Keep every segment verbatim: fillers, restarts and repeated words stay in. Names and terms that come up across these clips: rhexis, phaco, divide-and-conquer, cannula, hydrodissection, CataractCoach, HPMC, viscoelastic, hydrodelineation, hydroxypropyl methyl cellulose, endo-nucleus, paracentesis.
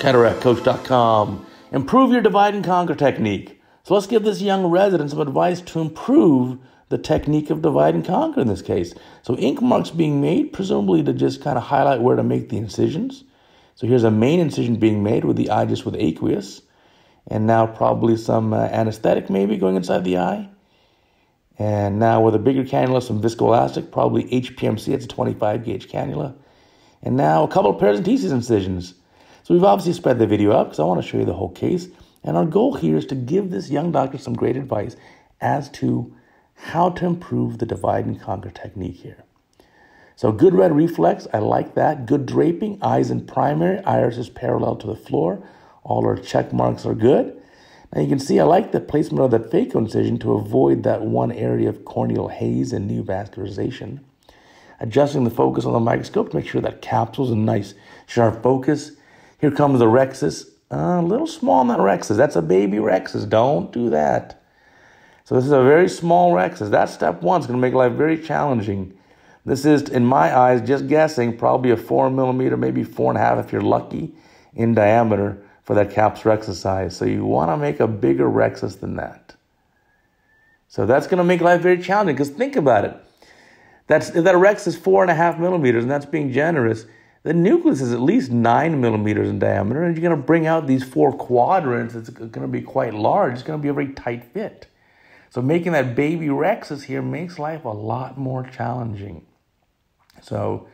cataract coach dot com. Improve your divide and conquer technique. So let's give this young resident some advice to improve the technique of divide and conquer in this case. So ink marks being made, presumably to just kind of highlight where to make the incisions. So here's a main incision being made with the eye just with aqueous. And now probably some uh, anesthetic maybe going inside the eye. And now with a bigger cannula, some viscoelastic, probably H P M C. It's a twenty-five gauge cannula. And now a couple of paracentesis incisions. So we've obviously sped the video up because I want to show you the whole case. And our goal here is to give this young doctor some great advice as to how to improve the divide and conquer technique here. So good red reflex, I like that. Good draping, eyes in primary, iris is parallel to the floor. All our check marks are good. Now you can see I like the placement of that phaco incision to avoid that one area of corneal haze and new vascularization. Adjusting the focus on the microscope to make sure that capsule's a nice sharp focus. Here comes the rhexis. Uh, a little small on that rhexis. That's a baby rhexis. Don't do that. So this is a very small rhexis. That step one is going to make life very challenging. This is, in my eyes, just guessing, probably a four millimeter, maybe four and a half if you're lucky, in diameter for that caps rhexis size. So you want to make a bigger rhexis than that. So that's going to make life very challenging because think about it. That's, if that rhexis is four and a half millimeters, and that's being generous, the nucleus is at least nine millimeters in diameter, and you're going to bring out these four quadrants. It's going to be quite large. It's going to be a very tight fit. So making that baby rhexis here makes life a lot more challenging. So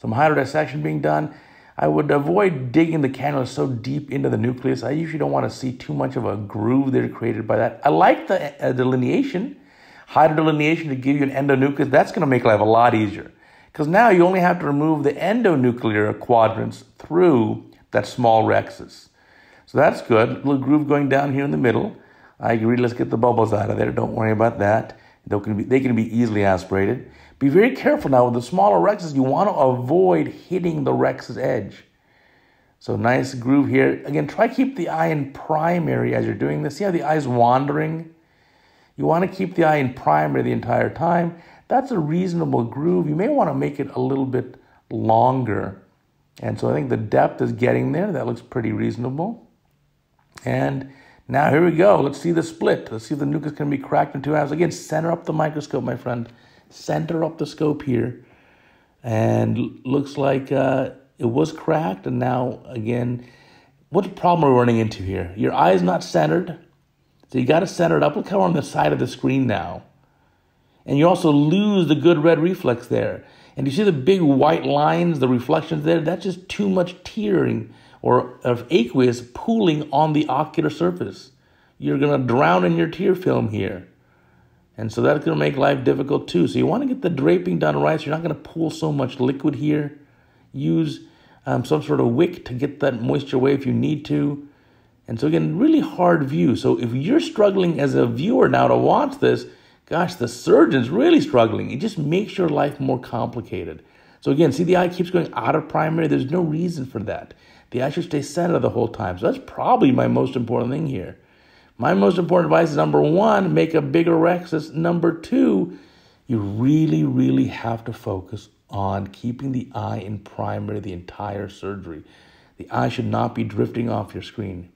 some hydrodissection being done. I would avoid digging the cannula so deep into the nucleus. I usually don't want to see too much of a groove there created by that. I like the uh, delineation, hydrodelineation to give you an endonucleus. That's going to make life a lot easier. Because now you only have to remove the endonuclear quadrants through that small rhexis. So that's good. A little groove going down here in the middle. I agree, let's get the bubbles out of there. Don't worry about that. They can be, they can be easily aspirated. Be very careful now with the smaller rhexis. You want to avoid hitting the rhexis edge. So nice groove here. Again, try to keep the eye in primary as you're doing this. See how the eye's wandering? You want to keep the eye in primary the entire time. That's a reasonable groove. You may want to make it a little bit longer. And so I think the depth is getting there. That looks pretty reasonable. And now here we go. Let's see the split. Let's see if the nucleus can be cracked in two halves. Again, center up the microscope, my friend. Center up the scope here. And looks like uh, it was cracked. And now, again, what problem are we running into here? Your eye is not centered. So you got to center it up. Look how we're on the side of the screen now. And you also lose the good red reflex there. And you see the big white lines, the reflections there? That's just too much tearing or of aqueous pooling on the ocular surface. You're going to drown in your tear film here. And so that's going to make life difficult too. So you want to get the draping done right so you're not going to pool so much liquid here. Use um, some sort of wick to get that moisture away if you need to. And so again, really hard view. So if you're struggling as a viewer now to watch this, gosh, the surgeon's really struggling. It just makes your life more complicated. So again, see the eye keeps going out of primary. There's no reason for that. The eye should stay centered the whole time. So that's probably my most important thing here. My most important advice is number one, make a bigger rhexis. Number two, you really, really have to focus on keeping the eye in primary the entire surgery. The eye should not be drifting off your screen.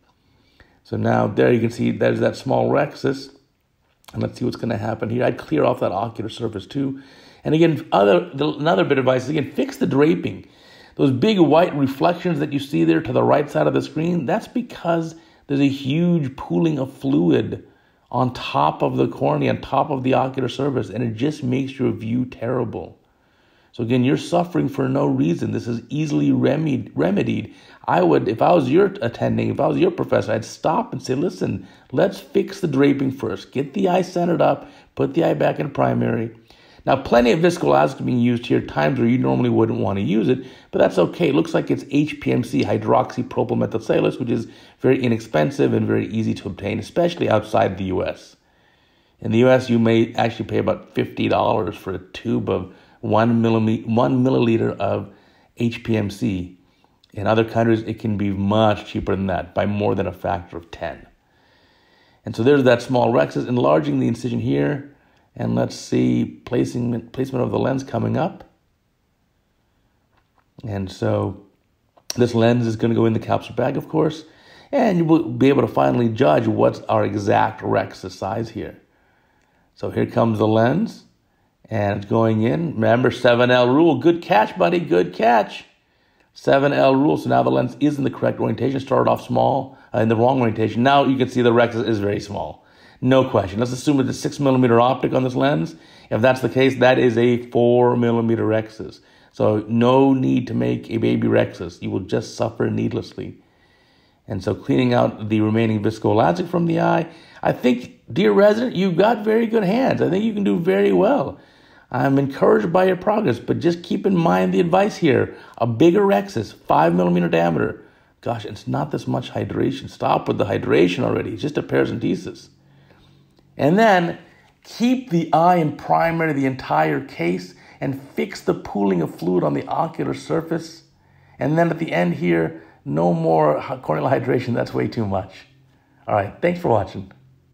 So now there you can see there's that small rhexis. And let's see what's going to happen here. I'd clear off that ocular surface too. And again, other another bit of advice is, again, fix the draping. Those big white reflections that you see there to the right side of the screen, that's because there's a huge pooling of fluid on top of the cornea, on top of the ocular surface, and it just makes your view terrible. So again, you're suffering for no reason. This is easily remedied. I would, if I was your attending, if I was your professor, I'd stop and say, listen, let's fix the draping first. Get the eye centered up. Put the eye back in primary. Now, plenty of viscoelastic being used here, times where you normally wouldn't want to use it, but that's okay. It looks like it's H P M C, hydroxypropyl methyl cellulose, which is very inexpensive and very easy to obtain, especially outside the U S In the U S, you may actually pay about fifty dollars for a tube of One, millime- one milliliter of H P M C. In other countries, it can be much cheaper than that by more than a factor of ten. And so there's that small rhexis, enlarging the incision here. And let's see, placing, placement of the lens coming up. And so This lens is going to go in the capsule bag, of course, and you will be able to finally judge what's our exact rhexis size here. So here comes the lens, and it's going in. Remember, seven L rule. Good catch, buddy. Good catch. seven L rule. So now the lens is in the correct orientation. Started off small, uh, in the wrong orientation. Now you can see the rhexis is very small. No question. Let's assume it's a six millimeter optic on this lens. If that's the case, that is a four millimeter rhexis. So no need to make a baby rhexis. You will just suffer needlessly. And so cleaning out the remaining viscoelastic from the eye, I think, dear resident, you've got very good hands. I think you can do very well. I'm encouraged by your progress, but just keep in mind the advice here. A bigger rhexis, five millimeter diameter. Gosh, it's not this much hydration. Stop with the hydration already. It's just a paracentesis. And then keep the eye in primary the entire case and fix the pooling of fluid on the ocular surface. And then at the end here, no more corneal hydration. That's way too much. All right, thanks for watching.